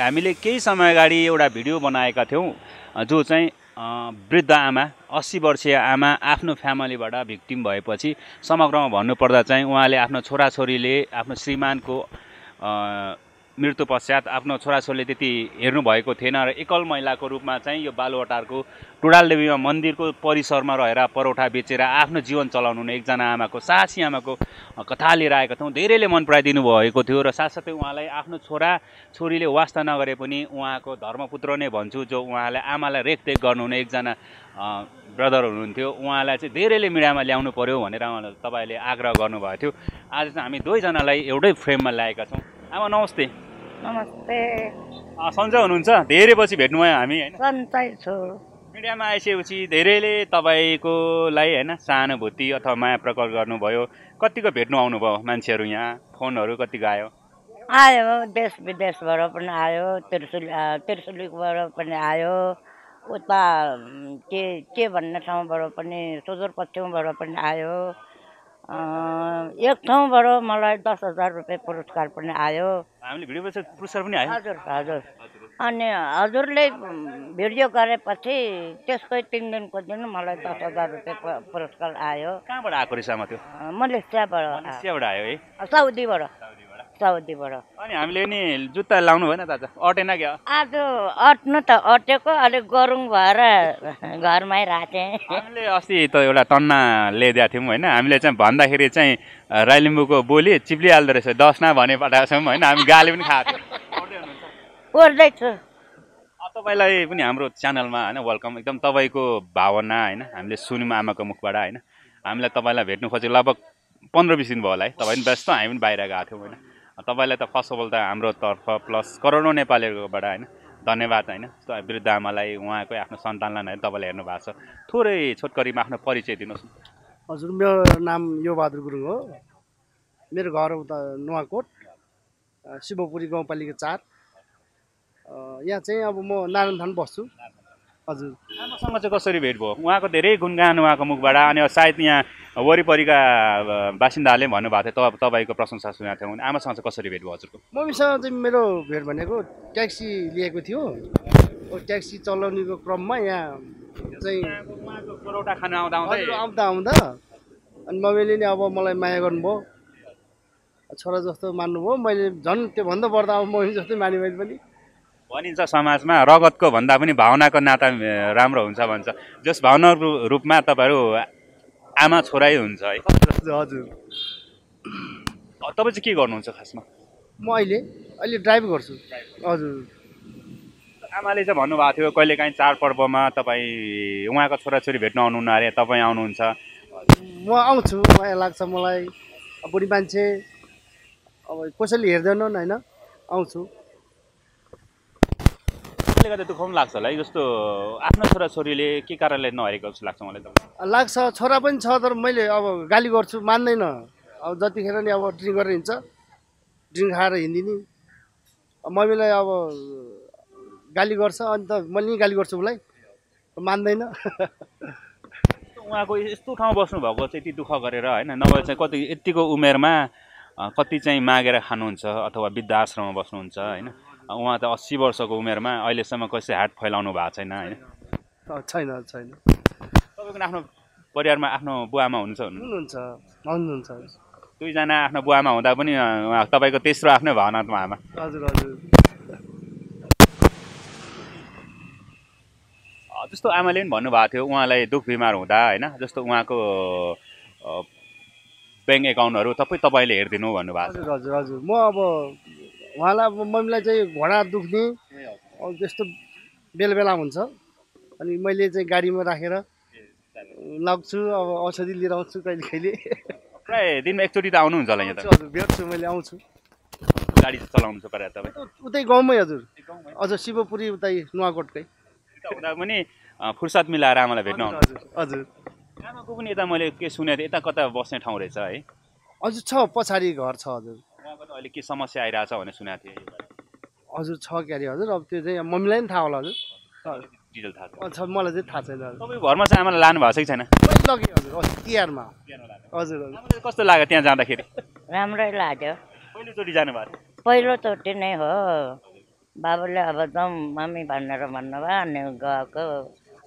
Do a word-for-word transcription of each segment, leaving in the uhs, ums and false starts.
हामीले केही समय अगाडि एउटा भिडियो बनाएका थियौं जो चाहिँ वृद्ध आमा अस्सी वर्षीय आमा आफ्नो फ्यामिलीबाट भिक्टिम भएपछि समग्रमा भन्नुपर्दा चाहिँ उहाँले आफ्नो छोराछोरीले आफ्नो श्रीमानको मृत्यु पश्चात आफ्नो छोराछोरीले त्यति हेर्नु भएको थिएन र एकल महिलाको रूपमा चाहिँ यो बालुवाटारको टुडालदेवीमा मन्दिरको परिसरमा रहेर परौठा बेचेर आफ्नो जीवन चलाउनु हुने एकजना आमाको साहसी आमाको कथा लिएर आएका थियौँ। धेरैले मन पराइदिनु भएको थियो र साथसाथै उहाँलाई आफ्नो छोरा छोरीले वास्ता नगरे पनि उहाँको धर्मपुत्र नै भन्छु, जो उहाँलाई आमालाई रेखदेख गर्नुहुने एकजना ब्रदर हुनुहुन्थ्यो। उहाँलाई चाहिँ धेरैले मिडियामा ल्याउनु पर्यो भनेर उहाँलाई तपाईँले आग्रह गर्नुभएको थियो। आज चाहिँ हामी दुईजनालाई एउटै फ्रेममा ल्याएका छौँ। आमा नमस्ते। नमस्ते। सन्चै हुनुहुन्छ? धेरै पछि भेट्नु भयो हामी हैन? सन्चै छु। मिडियामा आइसकेपछि धेरैले तपाईको लागि हैन सहानुभूति अथवा माया प्रकट गर्नुभयो। कतिको भेट्नु आउनु भयो मान्छेहरू? यहाँ फोनहरू कतिको आयो? आयो, देश विदेशबाट पनि आयो, त्रिशुल त्रिशुलबाट पनि आयो, उता के के भन्ने ठाउँबाट पनि सुदूरपश्चिमबाट पनि आयो। एक ठाउँबाट मलाई दस हजार रुपियाँ पुरस्कार पनि आयो। हामीले भिडियो पुरस्कार पनि आयो। हजुर हजुर। अनि हजुरले भिडियो गरेपछि त्यसकै तिन दिनको दिन मलाई दस हजार रुपियाँ पुरस्कार आयो। कहाँबाट आएको रहेछमा त्यो? मलेसियाबाट। मलेसियाबाट आयो है? साउदीबाट। साउदीबाट। अनि हामीले नि जुत्ता लाउनु भएन त? अटेन क्या? आज अट्नु त अटेको, अलिक गरौँ भएर घरमै राखेँ। हामीले अस्ति त एउटा तन्ना ल्याइदिएको थियौँ होइन, हामीले चाहिँ भन्दाखेरि चाहिँ राई लिम्बूको बोली चिप्लिहाल्दो रहेछ, दस ना भने पठाएछौँ होइन, हामी गाली पनि खाएको थियौँ। पढ्दैछु। तपाईँलाई पनि हाम्रो च्यानलमा होइन वेलकम। एकदम तपाईँको भावना होइन हामीले सुन्यौँ आमाको मुखबाट होइन। हामीलाई तपाईँलाई भेट्नु खोजेको लगभग पन्ध्र बिस दिन भयो होला है। तपाईँ पनि व्यस्त, हामी पनि बाहिर गएको थियौँ होइन। तपाईँलाई त फर्स्ट अफ अल त हाम्रो तर्फ प्लस करोडौँ नेपालीहरूकोबाट होइन धन्यवाद होइन। वृद्ध आमालाई उहाँकै आफ्नो सन्तानलाई तपाईँले हेर्नु भएको छ। थोरै छोटकरीमा आफ्नो परिचय दिनुहोस्। हजुर, मेरो नाम योगबहादुर गुरुङ हो। मेरो घर उता नुवाकोट शिवपुरी गाउँपालिका चार। यहाँ चाहिँ अब म नारायणथान बस्छु। हजुर। आमासँग चाहिँ कसरी भेट भयो? उहाँको धेरै गुणगान उहाँको मुखबाट, अनि सायद यहाँ वरिपरिका बासिन्दाहरूले भन्नुभएको थियो, त तपाईँको प्रशंसा सुनेको थियौँ। आमासँग चाहिँ कसरी भेट भयो हजुरको? मम्मीसँग चाहिँ मेरो भेट भनेको ट्याक्सी लिएको थियो। ट्याक्सी चलाउनेको क्रममा यहाँ चाहिँ परौठा खान आउँदा आउँदा आउँदा अनि मम्मीले नि अब मलाई माया गर्नुभयो, छोरा जस्तो मान्नुभयो। मैले झन् त्योभन्दा बढ्दा अब मम्मी जस्तै माने। मैले पनि भनिन्छ समाजमा रगतको भन्दा पनि भावनाको नाता राम्रो हुन्छ भन्छ। जस भावना रूपमा तपाईँहरू आमा छोराइ हुन्छ है? हजुर। तपाईँ चाहिँ के गर्नुहुन्छ खासमा? म अहिले अहिले ड्राइभ गर्छु। हजुर। आमाले चाहिँ भन्नुभएको थियो कहिलेकाहीँ चाडपर्वमा तपाईँ उहाँको छोराछोरी भेट्न आउनुहुन्न अरे, तपाईँ आउनुहुन्छ? म आउँछु, माया लाग्छ मलाई। बुढी मान्छे अब कसैले हेर्दैनन् होइन, आउँछु। दुःख पनि लाग्छ होला है, जस्तो आफ्नो छोराछोरीले के कारणले नहेरेको जस्तो लाग्छ मलाई? लाग्छ, छोरा पनि छ, तर मैले अब गाली गर्छु, मान्दैन। अब जतिखेर नि अब ड्रिङ्क गरेर हिँड्छ, ड्रिङ्क खाएर हिँडिदिने। मम्मीलाई अब गाली गर्छ, अनि त मैले गाली गर्छु, उसलाई मान्दैन। उहाँको यस्तो ठाउँ बस्नु भएको चाहिँ यति दुःख गरेर होइन, नभए चाहिँ कति यतिको उमेरमा कति चाहिँ मागेर खानुहुन्छ अथवा वृद्ध आश्रममा बस्नुहुन्छ होइन। उहाँ त अस्सी वर्षको उमेरमा अहिलेसम्म कसै हात फैलाउनु भएको छैन होइन? छैन छैन। तपाईँको आफ्नो परिवारमा आफ्नो बुवामा हुनुहुन्छ? हुनुहुन्छ हुनुहुन्छ। दुईजना आफ्नो बुवामा हुँदा पनि तपाईँको तेस्रो आफ्नै भावनात्मा आमा? हजुर हजुर। जस्तो आमाले पनि भन्नुभएको थियो उहाँलाई दुःख बिमार हुँदा होइन, जस्तो उहाँको ब्याङ्क एकाउन्टहरू तपाईँ तपाईँले हेरिदिनु भन्नुभएको थियो? हजुर हजुर। म अब उहाँलाई अब मम्मीलाई चाहिँ घोडा दुख्ने त्यस्तो बेला बेला हुन्छ, अनि मैले चाहिँ गाडीमा राखेर लाग्छु, अब औषधि लिएर आउँछु। कहिले कहिले प्रायः दिनमा एकचोटि त आउनुहुन्छ होला? यहाँ हजुर भेट्छु, मैले आउँछु। गाडी चलाउनु पर्यो तपाईँ? उतै गाउँमै। हजुर हजुर, शिवपुरी उतै नुवाकोटकै। हुँदा पनि फुर्सद मिलाएर आमालाई भेट्नु? हजुर हजुर। आमाको पनि यता मैले के सुनेको थिएँ यता कता बस्ने ठाउँ रहेछ है? हजुर छ, पछाडि घर छ। हजुर। अहिले के समस्या आइरहेछ भने सुनेको थिएँ? हजुर छ क्यारे। हजुर। अब त्यो चाहिँ मम्मीलाई पनि थाहा होला? हजुर डिटेल थाहा छ, मलाई चाहिँ थाहा छैन। तपाईँ घरमा चाहिँ आमालाई लानु भएको छ कि छैन? लगेँ हजुर, तिहारमा। हजुर हजुर। कस्तो लाग्यो त्यहाँ जाँदाखेरि? राम्रै लाग्यो। पहिलोचोटि जानुभएको? पहिलोचोटि नै हो। बाबुले अब त मम्मी भनेर भन्नुभयो अनि गएको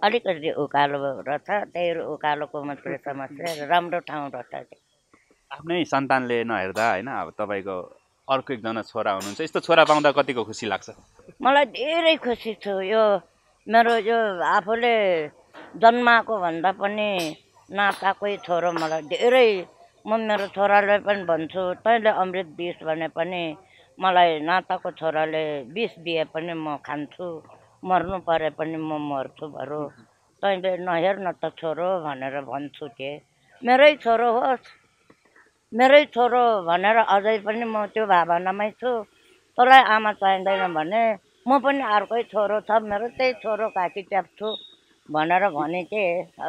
अलिकति उकालो रहेछ, त्यही उकालोको मात्रै समस्या, राम्रो ठाउँ रहेछ। आफ्नै सन्तानले नहेर्दा होइन, अब तपाईँको अर्को एकजना छोरा हुनुहुन्छ, यस्तो छोरा पाउँदा कतिको खुसी लाग्छ? मलाई धेरै खुसी छु। यो मेरो यो आफूले जन्माएको भन्दा पनि नाताकै छोरो मलाई धेरै, म मेरो छोरालाई पनि भन्छु तैँले अमृत बिस भने पनि मलाई नाताको छोराले बिस दिए पनि म खान्छु, मर्नु परे पनि म मर्छु, बरु तैँले नहेर न त छोरो भनेर भन्छु। के मेरै छोरो होस्, मेरै छोरो भनेर अझै पनि म त्यो भावनामै छु। तँलाई आमा चाहिँदैन भने म पनि अर्कै छोरो छ मेरो, त्यही छोरो काकी ट्याप्छु भनेर भने के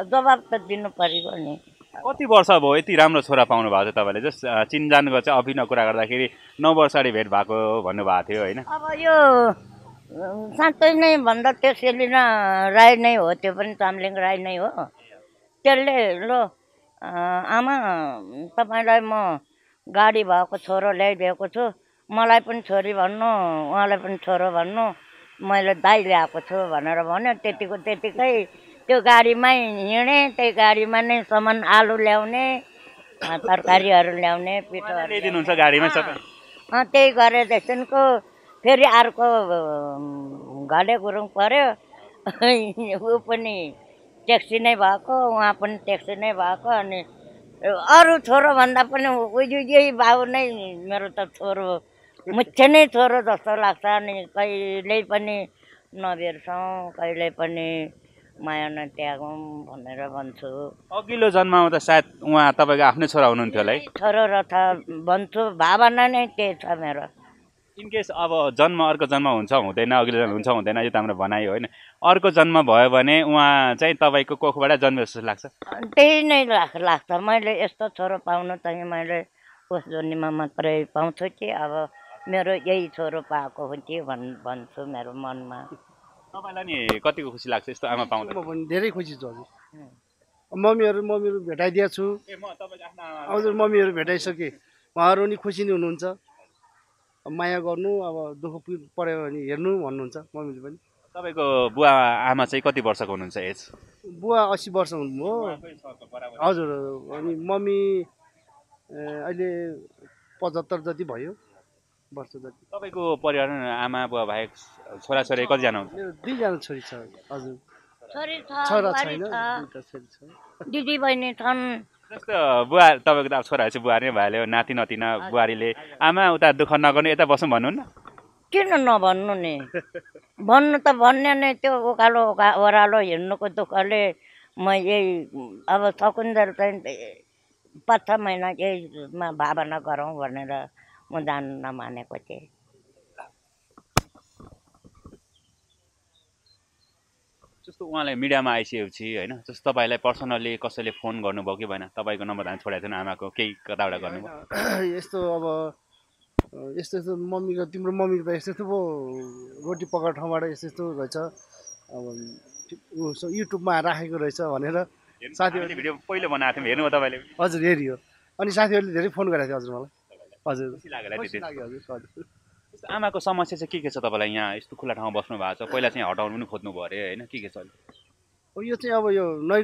जवाब त दिनु परेको नि। कति वर्ष भयो यति राम्रो छोरा पाउनु भएको थियो तपाईँले? जस चिनजानको चाहिँ अभिनव कुरा गर्दाखेरि नौ वर्ष अगाडि भेट भएको भन्नुभएको थियो होइन? अब यो साँच्चै नै भन्दा त्यो सेलिना राई नै हो, त्यो पनि चाम्लिङ राई नै हो। त्यसले लो आमा तपाईँलाई म गाडी भएको छोरो ल्याइदिएको छु, मलाई पनि छोरी भन्नु, उहाँलाई पनि छोरो भन्नु, मैले दाइ ल्याएको छु भनेर भन्यो। त्यतिको त्यतिकै त्यो गाडीमै हिँडेँ, त्यही गाडीमा नै सामान आलु ल्याउने, तरकारीहरू ल्याउने, पिठोहरू दिनुहुन्छ गाडीमा सबै। त्यही गरेदेखिको फेरि अर्को घले गुरुङ पऱ्यो, ऊ पनि ट्याक्सी नै भएको, उहाँ पनि ट्याक्सी नै भएको। अनि अरू छोरोभन्दा पनि उजुजी बाबु नै मेरो त छोरो, मुख्य नै छोरो जस्तो लाग्छ। अनि कहिल्यै पनि नबिर्सौँ, कहिल्यै पनि माया नत्यागौँ भनेर भन्छु। अघिल्लो जन्ममा त सायद उहाँ तपाईँको आफ्नै छोरा हुनुहुन्थ्यो होला है? छोरो र त भन्छु, भावना नै त्यही छ मेरो। इनकेस अब जन्म अर्को जन्म हुन्छ हुँदैन, अघिल्लो जन्म हुन्छ हुँदैन, यो त हाम्रो भनाइ होइन। अर्को जन्म भयो भने उहाँ चाहिँ तपाईँको कोखबाट जन्मे जस्तो लाग्छ? त्यही नै लाग्छ, मैले यस्तो छोरो पाउनु चाहिँ मैले उस जन्ममा मात्रै पाउँछु कि अब मेरो यही छोरो पाएको हो कि भन् भन्छु मेरो मनमा। तपाईँलाई नि कतिको खुसी लाग्छ यस्तो आमा पाउँदा? म धेरै खुसी छु। मम्मीहरू मम्मीहरू भेटाइदिएको छु। हजुर, मम्मीहरू भेटाइसकेँ, उहाँहरू नि खुसी नै हुनुहुन्छ। माया गर्नु, अब दुःख पऱ्यो भने हेर्नु भन्नुहुन्छ मम्मीले पनि। तपाईँको बुवा आमा चाहिँ कति वर्षको हुनुहुन्छ एज? बुवा अस्सी वर्ष हुनुभयो। हजुर, अनि मम्मी अहिले पचहत्तर जति भयो वर्ष जति। तपाईँको परिवार आमा बुवा बाहेक छोराछोरी कतिजना हुन्छ? दुईजना छोरी छ। हजुर, छोरा छैन, दिदी बहिनी छन्। जस्तो बुवा तपाईँको त अब छोरा चाहिँ बुहारी नै भइहाल्यो, नाति नातिना बुहारीले आमा उता दुःख नगर्नु यता बसौँ भन्नुहुन्न? किन नभन्नु नि, भन्नु त भन्ने नै। त्यो उकालो ओह्रालो हिँड्नुको दुःखले म यही अब सकुन्जर चाहिँ पाँच छ महिना यहीमा भावना गरौँ भनेर म जान नमानेको थिएँ। जस्तो उहाँलाई मिडियामा आइसकेपछि होइन, जस्तो तपाईँलाई पर्सनल्ली कसैले फोन गर्नुभयो कि भएन? तपाईँको नम्बर हामी छोडेको थिएन आमाको, केही कताबाट गर्नुभयो यस्तो? अब यस्तो यस्तो मम्मीको, तिम्रो मम्मीको त यस्तो यस्तो पो रोटी पकाएर ठाउँबाट यस्तो यस्तो रहेछ, अब युट्युबमा राखेको रहेछ भनेर साथीहरूले भिडियो पहिलो बनाएको थियौँ, हेर्नुभयो तपाईँले? हजुर, हेरियो। अनि साथीहरूले धेरै फोन गरेको थियो हजुर मलाई। हजुर, खुसी लाग्यो। हजुर, आमाको समस्या चाहिँ के के छ तपाईँलाई? यहाँ यस्तो खुला ठाउँमा बस्नु भएको छ, पहिला चाहिँ हटाउनु पनि खोज्नु भयो अरे होइन, के के छ? यो चाहिँ अब यो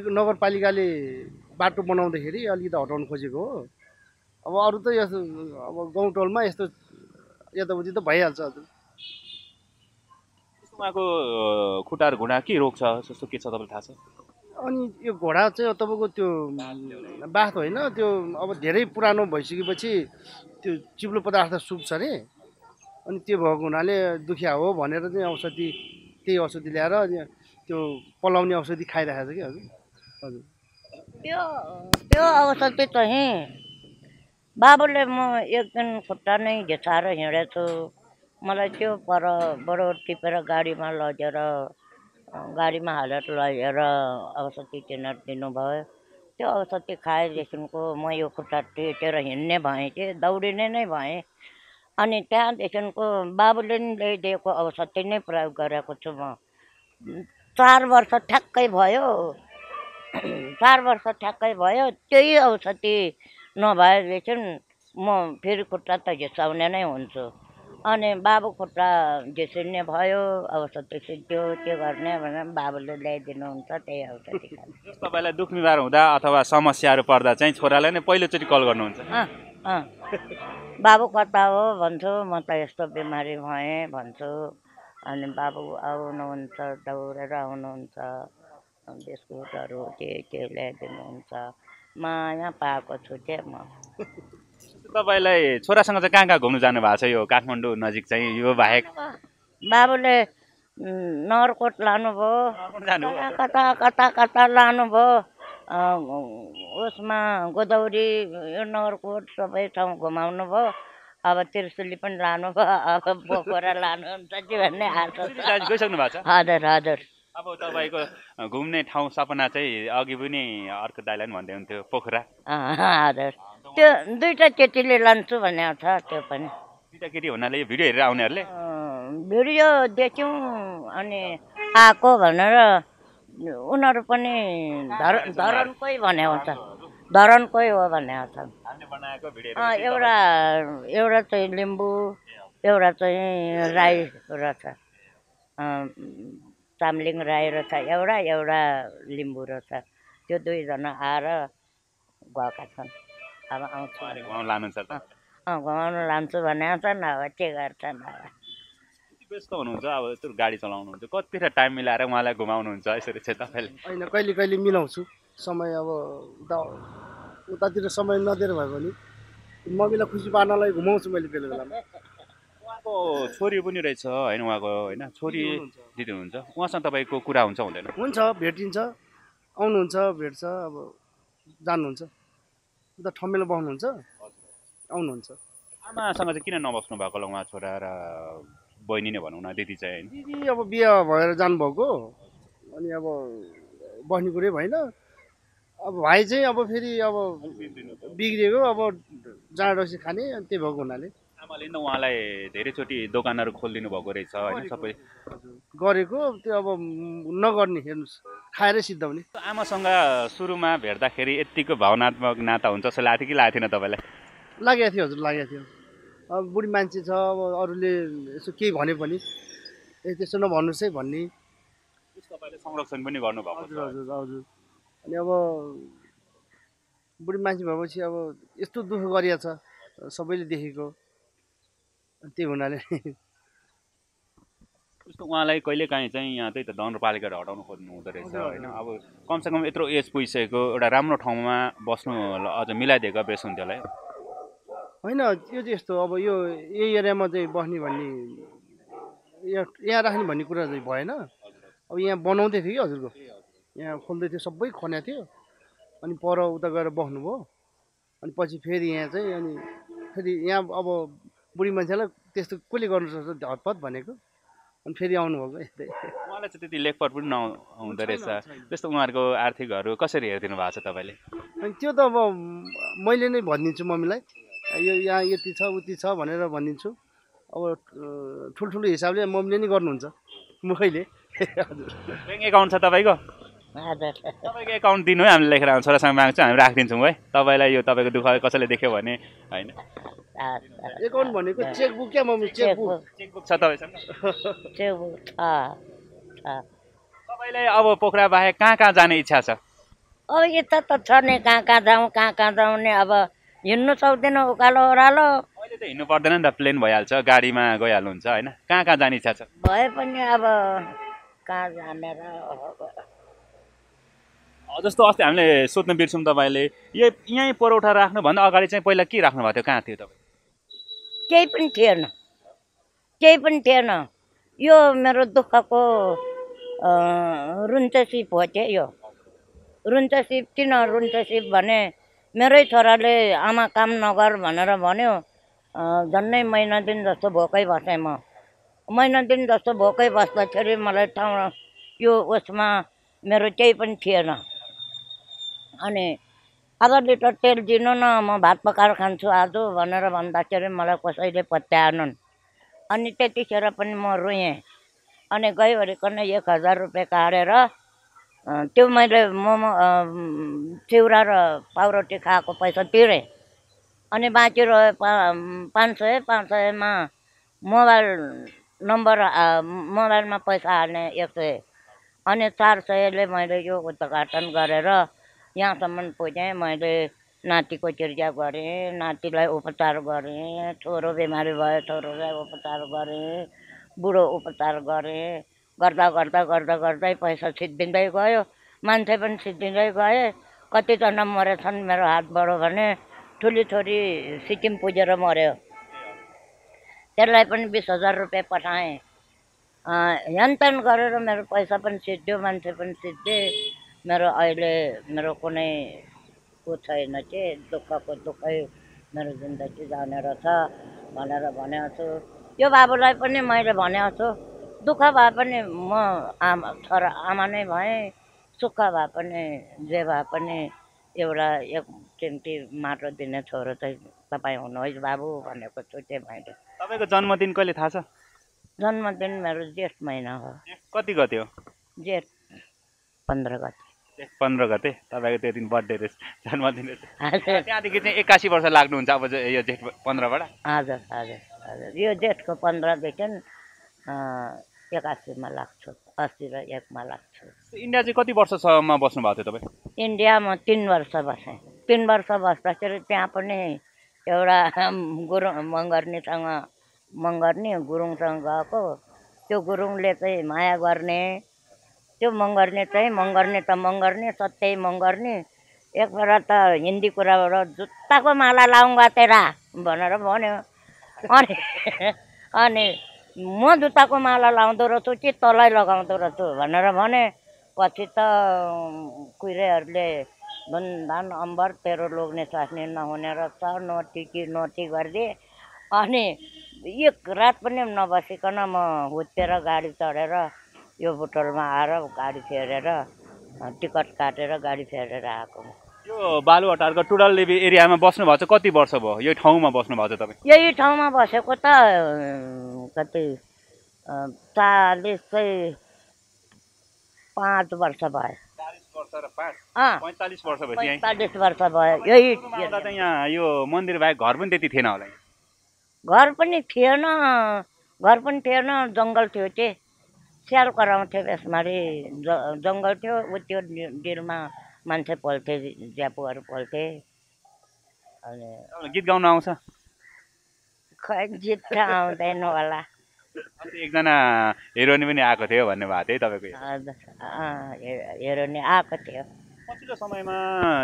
नगरपालिकाले बाटो बनाउँदाखेरि अलिकति हटाउनु खोजेको हो। अब अरू त यस्तो अब गाउँ टोलमा यस्तो यताउति त भइहाल्छ। हजुर, उहाँको खुट्टाहरू घुँडा के रोग छ जस्तो के छ तपाईँलाई थाहा छ? अनि यो घोडा चाहिँ तपाईँको त्यो बाथ होइन, त्यो अब धेरै पुरानो भइसकेपछि त्यो चिप्लो पदार्थ सुक्छ अरे, अनि त्यो भएको हुनाले दुखिया हो भनेर चाहिँ औषधि, त्यही औषधि ल्याएर त्यो पलाउने औषधि खाइरहेको छ कि। हजुर, हजुर, त्यो त्यो औषधि चाहिँ बाबुले म एक दिन खुट्टा नै घिसाएर हिँडेको छु, मलाई त्यो पर बडो टिपेर गाडीमा लजेर गाडीमा हालेर लजेर औषधि किनेर दिनुभयो। त्यो औषधि खाएदेखिको म यो खुट्टा टेकेर हिँड्ने भएँ कि दौडिने नै भएँ। अनि त्यहाँदेखिको बाबुले नि ल्याइदिएको औषधि नै प्रयोग गरेको छु म। चार वर्ष ठ्याक्कै भयो, चार वर्ष ठ्याक्कै भयो। त्यही औषधि नभएदेखि म फेरि खुट्टा त घिसाउने नै हुन्छु। अनि बाबु खुट्टा झिसिन्ने भयो अवस्था त्यो त्यो गर्ने भनेर बाबुले ल्याइदिनु हुन्छ त्यही हो त। तपाईलाई दुख बिमार हुँदा अथवा समस्याहरु पर्दा चाहिँ छोरालाई नै पहिलो चोटी कल गर्नुहुन्छ? अ अ बाबु कता हो भन्छु, म त यस्तो बिमारी भए भन्छु। अनि बाबु आउनुहुन्छ, दौडेर आउनुहुन्छ, बिस्कुटहरु के के ल्याइदिनु हुन्छ। माया पाएको छु के म। तपाईलाई छोरासँग चाहिँ कहाँ कहाँ घुम्नु जानु भएको छ यो काठमाडौँ नजिक चाहिँ? यो बाहेक बाबुले नरकोट लानुभयो, कता कता कता लानुभयो, उसमा गोदावरी यो नरकोट सबै ठाउँ घुमाउनु भयो। अब त्रिशुली पनि लानुभयो, अब बोकोरा लानुहुन्छ कि भन्ने आशा गइसक्नु भएको छ। हजुर हजुर। अब तपाईँको घुम्ने ठाउँ सपना चाहिँ अघि पनि अर्को दाइलाई पनि भन्दै हुन्थ्यो पोखरा। हजुर त्यो दुईटा केटीले लान्छु भन्ने आउँछ, त्यो पनि दुईटा केटी हुनाले यो भिडियो हेरेर आउनेहरूले भिडियो देख्यौँ अनि आएको भनेर उनीहरू पनि धरनकै भन्ने आउँछ, धरनकै हो भन्ने आउँछ। एउटा एउटा चाहिँ लिम्बू, एउटा चाहिँ राई रहेछ, चामलिङ राई रहेछ, एउटा एउटा लिम्बू रहेछ। त्यो दुईजना आएर गएका छन्। अब आउँछ घुमाउन लान्छु भने आउँछ न, अब के गर्छ न। व्यस्त हुनुहुन्छ अब त्यो गाडी चलाउनुहुन्छ, कतिखेर टाइम मिलाएर उहाँलाई घुमाउनुहुन्छ यसरी चाहिँ तपाईँले? होइन कहिले कहिले मिलाउँछु समय, अब उता उतातिर समय नदिएर भयो भने मम्मीलाई खुसी पार्नलाई घुमाउँछु मैले बेला बेलामा। उहाँको छोरी पनि रहेछ होइन उहाँको, होइन छोरी दिदी हुनुहुन्छ, उहाँसँग तपाईँको कुरा हुन्छ हुँदैन? हुन्छ, भेटिन्छ, आउनुहुन्छ, भेट्छ, अब जानुहुन्छ, उता ठमेल बस्नुहुन्छ, आउनुहुन्छ। आमासँग चाहिँ किन नबस्नु भएको होला उहाँ छोरा र बहिनी नै भनौँ न, दिदी चाहिँ? दिदी अब बिहा भएर जानुभएको, अनि अब बस्ने कुरै भएन। अब भाइ चाहिँ अब फेरि अब बिग्रिएको, अब जाँडोसी खाने, अनि त्यही भएको हुनाले आमाले नि उहाँलाई धेरैचोटि दोकानहरू खोलिदिनु भएको रहेछ होइन, सबै गरेको त्यो अब नगर्ने हेर्नुहोस् खाएर सिद्ध हुने। आमासँग सुरुमा भेट्दाखेरि यत्तिको भावनात्मक नाता हुन्छ जस्तो लाग्थ्यो कि लागेको थिएन तपाईँलाई? लागेको थियो हजुर, लागेको थियो। अब बुढी मान्छे छ, अब अरूले यसो केही भने पनि ए त्यस्तो नभन्नुहोस् है भन्ने तपाईँले संरक्षण पनि गर्नुभएको छ? हजुर हजुर। अनि अब बुढी मान्छे भएपछि अब यस्तो दुःख गरिया छ सबैले देखेको, त्यही हुनाले उसको उहाँलाई कहिलेकाहीँ चाहिँ यहाँ त्यही त दण्डपालिकाहरू हटाउनु खोज्नु हुँदो रहेछ होइन। अब कमसेकम यत्रो एज पुगिसकेको एउटा राम्रो ठाउँमा बस्नु अझ मिलाइदिएको बेस हुन्थ्यो होला है? होइन त्यो चाहिँ यस्तो अब यो यही एरियामा चाहिँ बस्ने भन्ने यहाँ यहाँ राख्ने भन्ने कुरा चाहिँ भएन। अब यहाँ बनाउँदै थियो कि हजुरको यहाँ खोल्दै थियो, सबै खन्या थियो, अनि पर उता गएर बस्नुभयो, अनि पछि फेरि यहाँ चाहिँ अनि फेरि यहाँ अब बुढी मान्छेलाई त्यस्तो कसले गर्नु सक्छ हतपत भनेको, अनि फेरि आउनुभएको। यस्तै उहाँलाई चाहिँ त्यति लेखपट पनि नहुँदो रहेछ, त्यस्तो उहाँहरूको आर्थिकहरू कसरी हेरिदिनु भएको छ तपाईँले? अनि त्यो त अब मैले नै भनिदिन्छु मम्मीलाई, यो यहाँ यति छ उति छ भनेर भनिदिन्छु। अब ठुल्ठुलो हिसाबले मम्मीले नै गर्नुहुन्छ मुखैले। हजुर। ब्याङ्क एकाउन्ट छ तपाईँको? हजुर। तपाईँको एकाउन्ट दिनु है, हामीले लेखेर छोरासँग माग्छौँ, हामी राखिदिन्छौँ है। तपाईँलाई यो तपाईँको दुःख कसैले देख्यो भने होइन एकाउन्ट भनेको चेकबुक क्या मम्मी? चेकबुक चेकबुक छ तपाईँसँग? चेकबुक छ। तपाईँलाई अब पोखरा बाहेक कहाँ कहाँ जाने इच्छा छ? अब यता त छ नि कहाँ कहाँ जाउँ कहाँ कहाँ जाउँ नि, अब हिँड्नु सक्दैन उकालो ओह्रालो। अहिले त हिँड्नु पर्दैन नि त, प्लेन भइहाल्छ, गाडीमा गइहाल्नुहुन्छ होइन। कहाँ कहाँ जाने इच्छा छ? भए पनि अब कहाँ जाने र? जस्तो अस्ति हामीले सोध्न बिर्स्यौँ तपाईँले यही यहीँ परौठा राख्नुभन्दा अगाडि चाहिँ पहिला के राख्नु भएको थियो, कहाँ थियो तपाईँ? केही पनि थिएन, केही पनि थिएन। यो मेरो दुःखको रुन्चसिप हो क्या यो रुन्चसिप? किन रुन्चसिप भने मेरै छोराले आमा काम नगर भनेर भन्यो, झन्नै महिना दिन जस्तो भोकै बसेँ म। महिना दिन जस्तो भोकै बस्दाखेरि मलाई ठाउँ यो उसमा मेरो केही पनि थिएन। अनि आधा लिटर तेल दिनु न, म भात पकाएर खान्छु आज भनेर भन्दाखेरि मलाई कसैले पत्याएनन्। अनि त्यतिखेर पनि म रोएँ, अनि गइवरिकन एक हजार रुपियाँ काटेर त्यो मैले मोमो चिउरा र पाउरोटी खाएको पैसा तिरेँ। अनि बाँकी रह्यो पाँच सय, पाँच सयमा मोबाइल नंबर मोबाइल में पैसा हाल्ने एक सौ अने चार सयले मैं यो उद्घाटन करेर यहाँसम्म पुगेँ। मैं नाती को चिकित्सा करें, नातीलाई उपचार करें, छोरो बिमारी भयो छोरोलाई उपचार करें, बुढो उपचार करें, गर्दा गर्दा गर्दा गर्दै पैसा सिद्धिँदै गयो, मान्छे पनि सिद्धिँदै गए। कतिजना मरेछन् मेरो हातबाट भने, ठुली छोरी सिक्किम पुगेर मर्यो, त्यसलाई पनि बीस हजार रुपये पठाएँ। हेनतेन गरेर मेरो पैसा पनि सिद्धियो, मान्छे पनि सिद्धे। मेरो अहिले मेरो कुनै को छैन के दुःखको दुःखै मेरो जिन्दगी जाने रहेछ भनेर भनेको छु। यो बाबुलाई पनि मैले भनेको छु, दुःख भए पनि म आमा छोरा आमा नै भएँ, सुख भए पनि जे भए पनि एउटा एक चिम्टी माटो दिने छोरो चाहिँ तपाईँ हुनुहोस् बाबु भनेको छु। त्यो मैले। तपाईँको जन्मदिन कहिले थाहा छ? जन्मदिन मेरो जेठ महिना हो। कति गते हो? जेठ पन्ध्र गते। जेठ पन्ध्र गते तपाईँको त्यो दिन बर्थडे रहेछ, जन्मदिन रहेछ। त्यहाँदेखि चाहिँ एक्कासी वर्ष लाग्नुहुन्छ अब यो जेठ पन्ध्रबाट? हजुर हजुर हजुर, यो जेठको पन्ध्रदेखि एक्सी में लाग्छु, अस्सी र एकमा लाग्छु। इन्डिया चाहिँ कति वर्षसम्म बस्नु भएको थियो तपाईँ? इन्डिया म तीन वर्ष बसेँ। तीन वर्ष बस्दाखेरि त्यहाँ पनि एउटा गुरुङ मगर्नीसँग मगर्नी गुरुङसँग गएको। त्यो गुरुङले चाहिँ माया गर्ने, त्यो मगर्नी चाहिँ मगर्नी त मगर्नी सत्यै मगर्नी। एकपल्ट त हिन्दी कुराबाट जुत्ताको माला लाउँगा तेरा भनेर भन्यो। अनि अनि म जुत्ताको माला लाउँदो रहेछु कि तलै लगाउँदो रहेछु भनेर भने। पछि त कुहिरेहरूले धुनधान अम्बर तेरो लोग्ने स्वास्नी नहुने रहेछ, नोटी कि नोटी गरिदिए। अनि एक रात पनि नबसिकन म हुत्तेर गाडी चढेर यो होटलमा आएर गाडी फेरेर टिकट काटेर गाडी फेरेर आएको। यो बालुवाटारको टुडल देवी एरियामा बस्नुभएको छ कति वर्ष भयो? यो ठाउँमा बस्नुभएको छ तपाईँ? यही ठाउँमा बसेको त कति चालिस चाहिँ पाँच वर्ष भयो। पैँतालिस वर्ष भयो। पैँतालिस वर्ष भयो। यही यहाँ यो मन्दिर बाहेक घर पनि त्यति थिएन होला? घर पनि थिएन, घर पनि थिएन, जङ्गल थियो। त्यो स्याहार कराउँथ्यो यसमारी, ज जङ्गल थियो। ऊ त्यो डिलमा मान्छे पल्थे, ज्यापुहरू पल्थे। गीत गाउन आउँछ? खै गीत त आउँदैन होला। एकजना हिरोइन पनि आएको थियो भन्नुभएको थियो तपाईँको? हिरोइन आएको थियो। पछिल्लो समयमा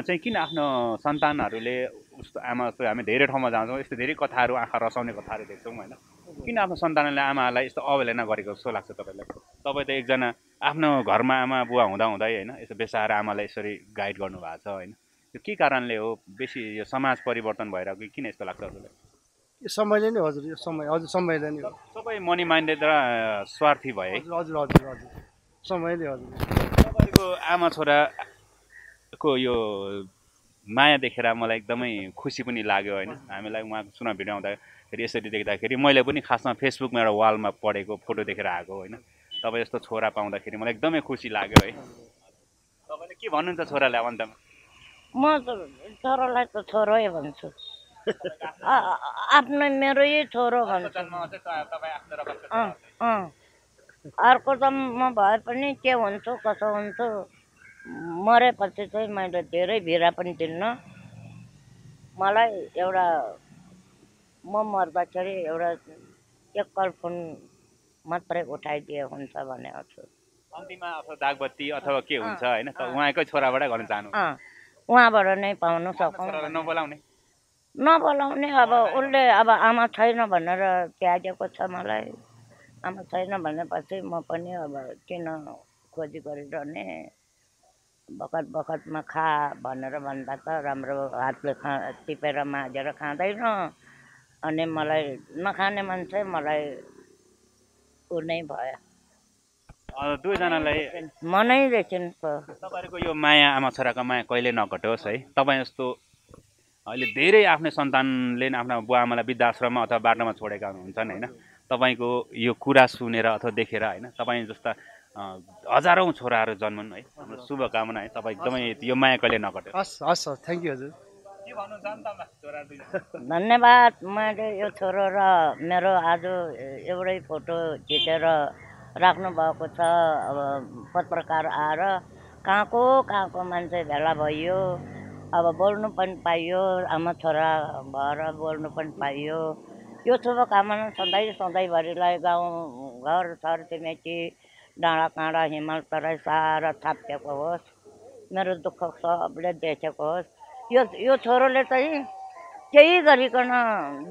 चाहिँ किन आफ्नो सन्तानहरूले उस्तो आमा जस्तो हामी धेरै ठाउँमा जान्छौँ, यस्तो धेरै कथाहरू आँखा रसाउने कथाहरू देख्छौँ होइन, किन आफ्नो सन्तानले आमालाई यस्तो अवहेलना गरेको जस्तो लाग्छ तपाईँलाई? तपाईँ त एकजना आफ्नो घरमा आमा बुवा हुँदा हुँदै होइन यसो बेसाएर आमालाई यसरी गाइड गर्नुभएको छ होइन, यो के कारणले हो? बेसी यो समाज परिवर्तन भइरहेको किन यस्तो लाग्छ हजुरलाई? यो समयले नै हजुर, यो समय हजुर समयले नै हो। सबै मनी माइन्डेड र स्वार्थी भए। हजुर हजुर हजुर, समयले हजुर। तपाईँको आमा छोराको यो माया देखेर मलाई एकदमै खुसी पनि लाग्यो होइन, हामीलाई उहाँको सुन भिडियो आउँदाखेरि यसरी देख्दाखेरि मैले पनि खासमा फेसबुकमा एउटा वालमा पढेको फोटो देखेर आएको होइन, तपाईँ यस्तो छोरा पाउँदाखेरि मलाई एकदमै खुसी लाग्यो है। तपाईँले के भन्नुहुन्छ छोरालाई अन्तमा? म छोरालाई त छोरै भन्छु, आफ्नो मेरै छोरो भन्छु। अर्को त म भए पनि के हुन्छु कसो हुन्छु, मरेपछि चाहिँ मैले धेरै भिरा पनि दिन्न। मलाई एउटा म मर्दाखेरि एउटा एकल फोन मात्रै उठाइदिए हुन्छ भनेको छु। अन्तिममा आफ्नो दागबत्ती अथवा के हुन्छ होइन त उहाँकै छोराबाट गर्न चाहनु? उहाँबाट नै पाउनु सकौँ। नबोलाउने नबोलाउने अब उसले अब आमा छैन भनेर त्यागेको छ मलाई। आमा छैन भनेपछि म पनि अब किन खोजी गरिरहने, बखत बखतमा खा भनेर भन्दा त राम्रो हातले खा टिपेर माझेर खाँदैन। अनि मलाई नखाने मान्छे मलाई नै भयो। दुईजनालाई मनैदेखि तपाईँहरूको यो माया आमा छोराको माया कहिले नघटोस् है। तपाईँ जस्तो अहिले धेरै आफ्नो सन्तानले आफ्नो बुवा आमालाई वृद्धाश्रममा अथवा बाटोमा छोडेका हुन्छन् होइन, तपाईँको यो कुरा सुनेर अथवा देखेर होइन तपाईँ जस्ता हजारौँ छोराहरू जन्मन् है, हाम्रो शुभकामना है। तपाईँ एकदमै यो माया कहिले नघटोस्। हस् हस्, थ्याङ्क यू हजुर। के धन्यवाद। मैले यो छोरो र मेरो आज एउटै फोटो खिचेर राख्नु भएको छ। अब पत्रकार आएर कहाँको कहाँको मान्छे भेला भयो, अब बोल्नु पनि पाइयो, आमा छोरा भएर बोल्नु पनि पाइयो। यो शुभकामना सधैँ सधैँभरिलाई गाउँ घर छर छिमेकी डाँडा काँडा हिमाल तराई सारा छापिएको होस्, मेरो दुःख सबले देखेको होस्। यो यो छोरोले चाहिँ केही गरिकन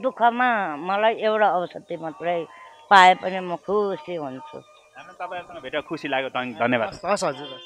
दुःखमा मलाई एउटा औषधि मात्रै पाए पनि म खुसी हुन्छु। हामीलाई तपाईहरुसँग भेटेर खुसी लाग्यो। धन्यवाद। हस् हजुर।